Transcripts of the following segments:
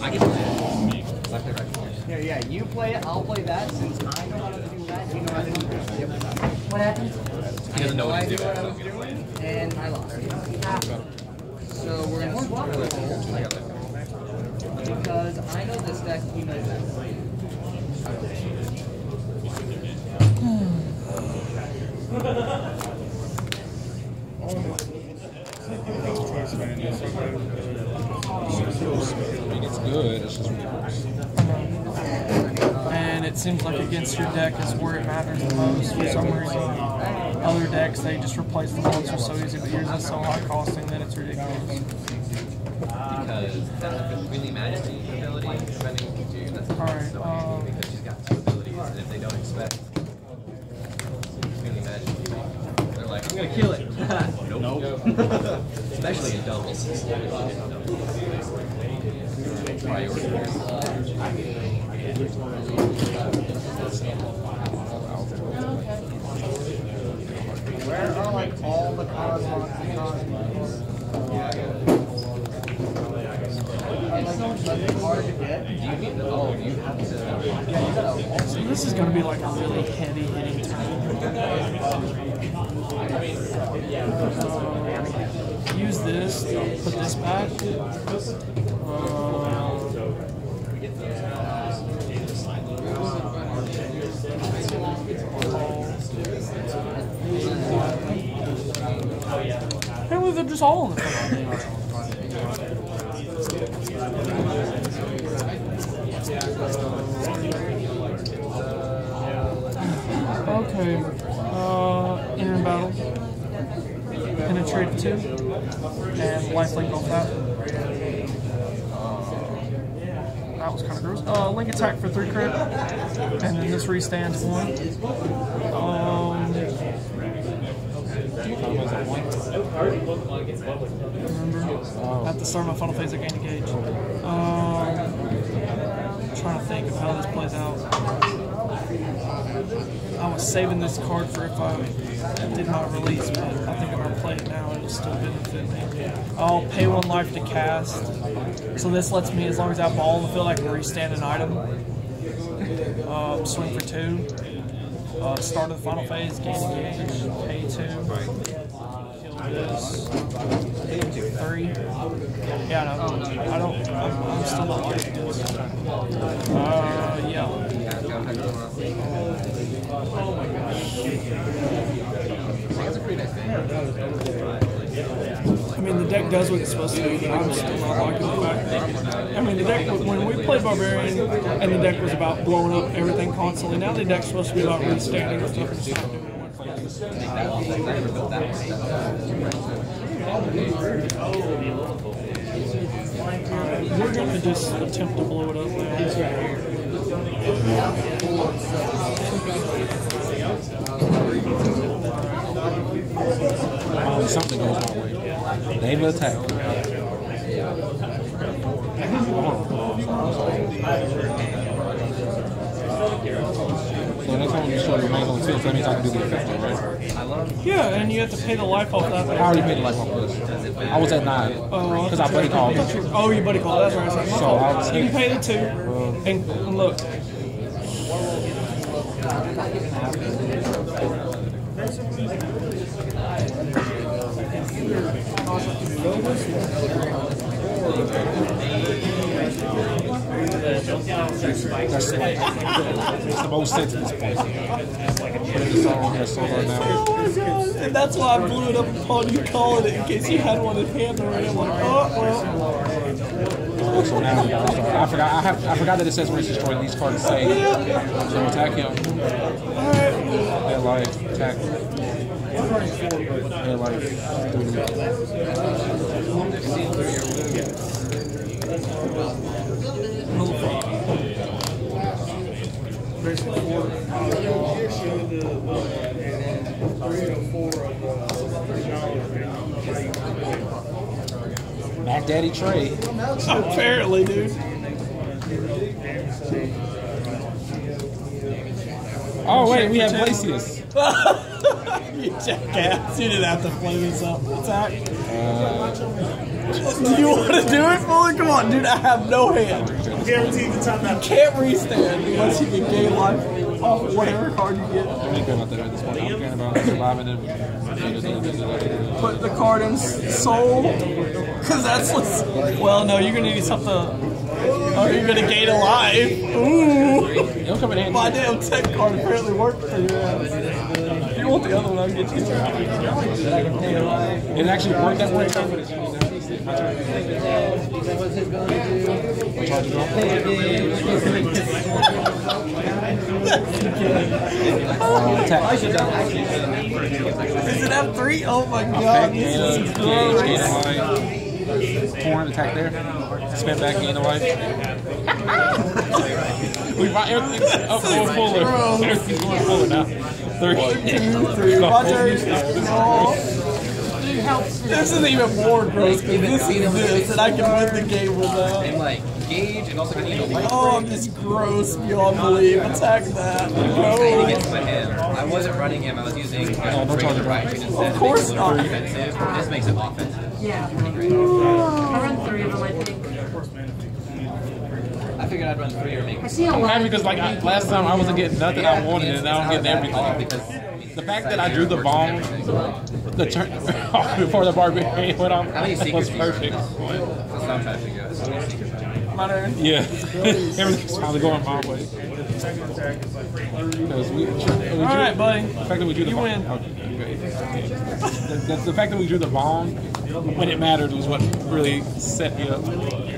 I can play it. I play right. Yeah, yeah, you play it, I'll play that. Since I know how to do that, you know how to do this. What happened? He doesn't know what to do. I was doing, and I lost. So we're going to swap with him. Because I know this deck, he knows that. It's good, it's just reverse. And it seems like against your deck is where it matters the most for some reason. Other decks, they just replace the monster so easy, but yours is so high costing that it's ridiculous. Because that's a Queenly Majesty ability, depending on what you do, that's so handy because she's got two abilities, and if they don't expect Queenly Majesty, they're like, I'm gonna kill it! Nope. Especially in doubles. Where are like all the cars on it's hard to get. You have to. So this is going to be like a really heavy hitting turn. Use this, put this back. Apparently they're just all in the front. Okay. Inner battle. Penetrate 2. And lifelink off that. That was kind of gross. Link attack for 3 crit, and then this restands 1. Remember, at the start of my final phase, I gained a gauge. I'm trying to think of how this plays out. I was saving this card for if I did my release, but I think if I play it now, it'll still benefit me. I'll pay 1 life to cast. So this lets me, as long as I have all in the field, I can restand an item. Swing for 2. Start of the final phase, gain engage, pay 2. Kill this. 3. Yeah, no, I'm still not getting this. Yeah. Oh my gosh. That's a pretty nice thing. I mean, the deck does what it's supposed to do, but I'm still not liking the fact. I mean, the deck, when we played Barbarian, and the deck was about blowing up everything constantly, now the deck's supposed to be about restanding and stuff and stuff. We're going to just attempt to blow it up now. Something goes my way. Name of attack. So next time you show your main on the field, that means I can do the effect, right? Yeah, and you have to pay the life off that. I already paid the life off this. I was at 9. Because I buddy called. Oh, you buddy called. That's right. So you can pay the 2. And look. That's the most sense in this place. And that's why I blew it up upon you calling it in case you had one in hand already. I'm like, oh. So now I forgot that it says race destroyed. These cards say so attack him. Alright. Like attack. Mac Daddy Trey. Apparently, dude. Oh wait, we have Glacius. You jackass. You didn't have to play this up. Attack. Do you want to do it, Fuller? Come on, dude, I have no hand. Guaranteed the time that can't restand unless you get gay life off whatever card you get. I'm not caring about that at this point. I'm caring about surviving it. Put the card in soul. Because that's what's... Well, no, you're going to need something... Oh, you're going to gain a life. Ooh. My damn tech card apparently worked for you. If you want the other one, I'll get you. It actually worked that one time, but it's used. Is it F3? Oh my god. Torn attack there. Spin back, gain a life. We brought everything up going fuller. Everything's going fuller now. 3, 2, 3. Roger. This isn't even more gross because this is this, and I can win the game with that. And like gauge, and also can eat a light. Oh, I'm just gross beyond belief. Attack that. No. I wasn't running him. I was using the right. Of course not. This makes it offensive. Yeah. I run 3 of them, I think. I figured I'd run 3 or make. I'm happy because like last time I wasn't getting nothing I wanted, and now I'm getting everything. The fact that I drew the bomb, the turn before the Barbarian went on, was perfect. That's what I'm trying to figure out. My turn? Yeah. Everything's finally going my way. That was weird. Alright, buddy. The fact that we drew the bomb. You win. Okay. The fact that we drew the bomb when it mattered was what really set me up.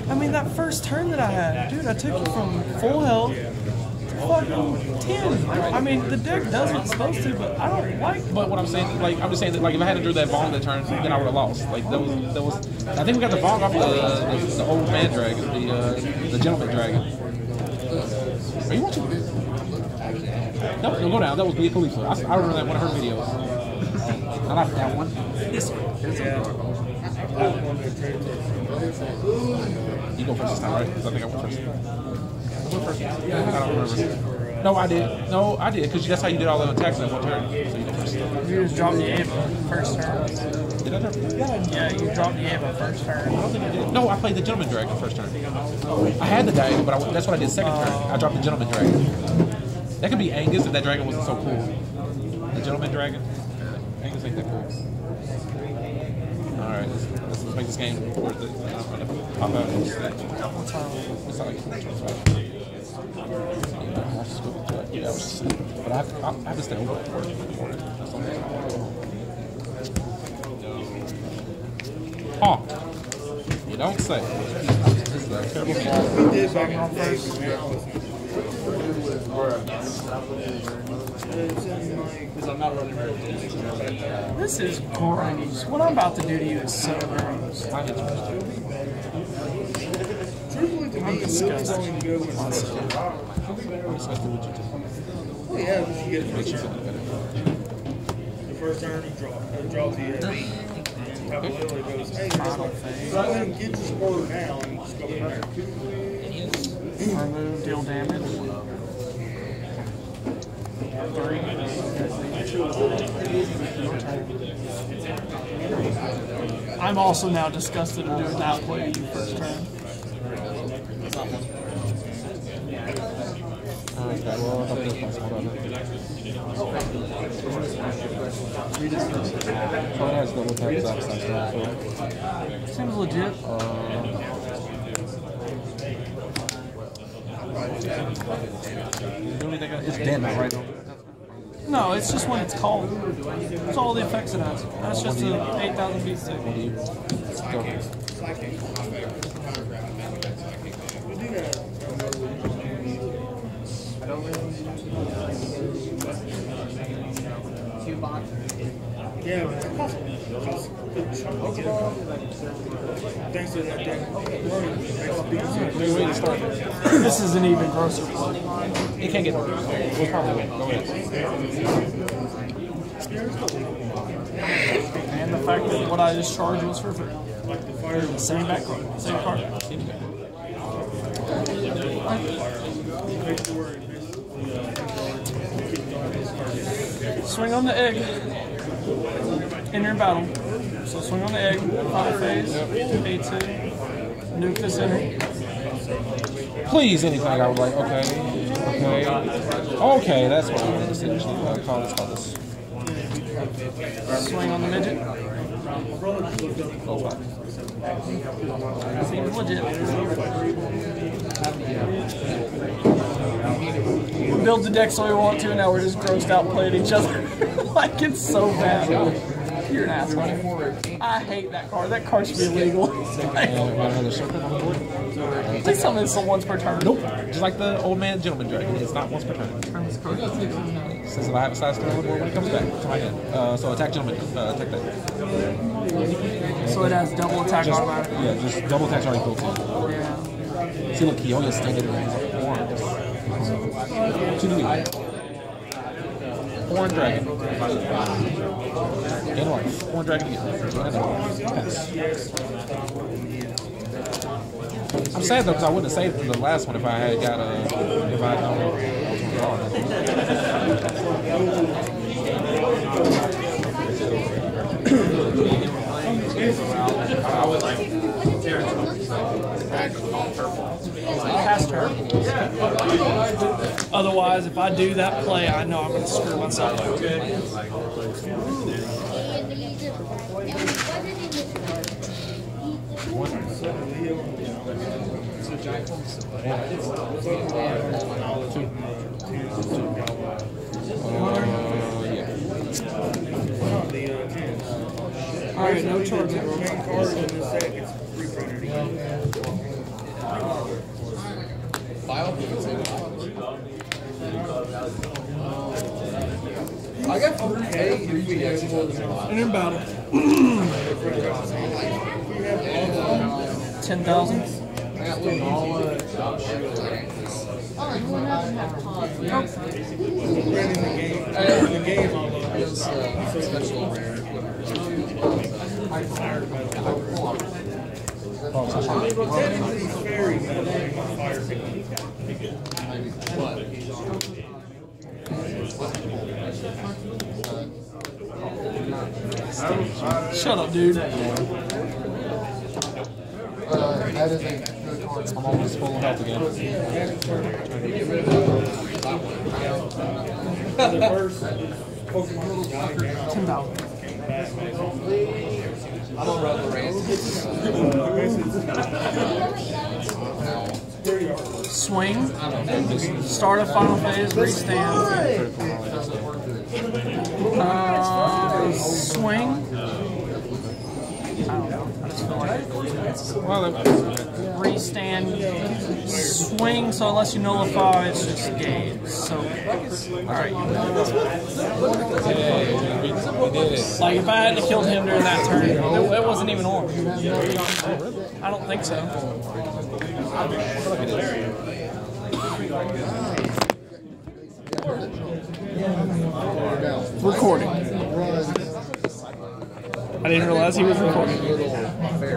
I mean, that first turn that I had, dude, I took you from full health. Fucking 10. I mean, the deck does what it's supposed to, but I don't like. But what I'm saying, like, I'm just saying that, like, if I hadn't drew that bomb that turn, then I would have lost. Like, that was. I think we got the bomb off the old man dragon, the gentleman dragon. Are you watching this? No, go down. That was Bea Khalifa. I remember that one of her videos. I like that one. This one. You go first this time, right? Because I think I went first. I don't remember. No, I did. No, I did, because that's how you did all the attacks in one turn. So you did first. You just dropped the Ava first turn. Did I turn? Yeah, you dropped the Ava first turn. I don't think I did. No, I played the Gentleman Dragon first turn. I had the Diagon, but that's what I did second turn. I dropped the Gentleman Dragon. That could be Angus if that dragon wasn't so cool. The Gentleman Dragon? Angus ain't that cool. Alright, let's make this game worth it. I'm going to but I have to stay over at work in the morning. Oh, you don't say. We did back on first. Because I'm not running very good. This is gross. What I'm about to do to you is so gross. I'm disgusted. I'm disgusted with you too. Oh yeah, but you get it. Makes you feel better. The first turn you draw the air. Literally goes, hey, so I didn't get this board now and just go back. Remove, deal damage. 3. I'm also now disgusted of doing that play you first turn. Seems legit. It's dead now, right? No, it's just when it's called. That's all the effects it has. That's just an 8,000 beat stick. Yeah, but it costs a good chunk to get it. Thanks to that deck. This is an even grosser one. It can't get worse. We'll probably win. Go ahead. And the fact that what I just charged was for free. Same background, same card. Swing on the egg. Enter battle. So Swing on the egg, high phase, A2, nuke this in. Please, anything I would like. Okay, okay, that's what I wanted to say. I'll call this. Swing on the midget. Seems legit. Build the deck so we want to, and now we're just grossed out playing each other. Like, it's so bad. You're an asshole. I hate that card. That card should be illegal. Please tell me it's once per turn. Nope. Just like the old man Gentleman Dragon. It's not once per turn. Says that I have a size 3 when it comes back to my hand. So attack Gentleman. Attack that. So it has double attack automatically. Yeah, just double attack already built in. Yeah. See, look, he only standing there. He's like, Born Dragon. In life. Born Dragon again. Pass. I'm sad though because I wouldn't have saved the last one if I had got a. If I had Past her. Otherwise, if I do that play, I know I'm going to screw myself up. Yeah. All right, no charge. I got 4K and in battle. 10,000. I got Shut up, dude. That is a good card. I'm almost full of health again. $10. I don't run the race. Swing. Start a final phase. Restand. Swing. Well, restand, swing, so unless you nullify, it's just game. So, alright. Like, if I hadn't killed him during that turn, it wasn't even on. I don't think so. Recording. I didn't realize he was recording.